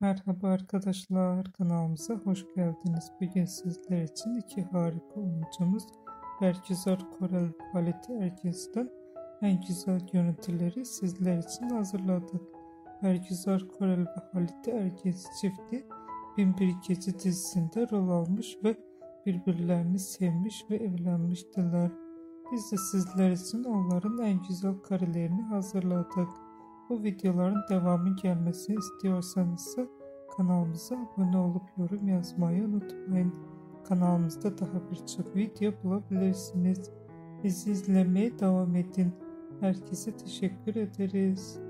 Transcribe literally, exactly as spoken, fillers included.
Merhaba arkadaşlar, kanalımıza hoş geldiniz. Bugün sizler için iki harika oyuncumuz bergüzar korel halit ergenç'ten en güzel görüntüleri sizler için hazırladık. Bergüzar korel ve halit ergenç çifti bin bir Gece dizisinde rol almış ve birbirlerini sevmiş ve evlenmiştiler. Biz de sizler için onların en güzel karelerini hazırladık. Bu videoların devamı gelmesini istiyorsanız kanalımıza abone olup yorum yazmayı unutmayın. Kanalımızda daha birçok video bulabilirsiniz. Bizi izlemeye devam edin. Herkese teşekkür ederiz.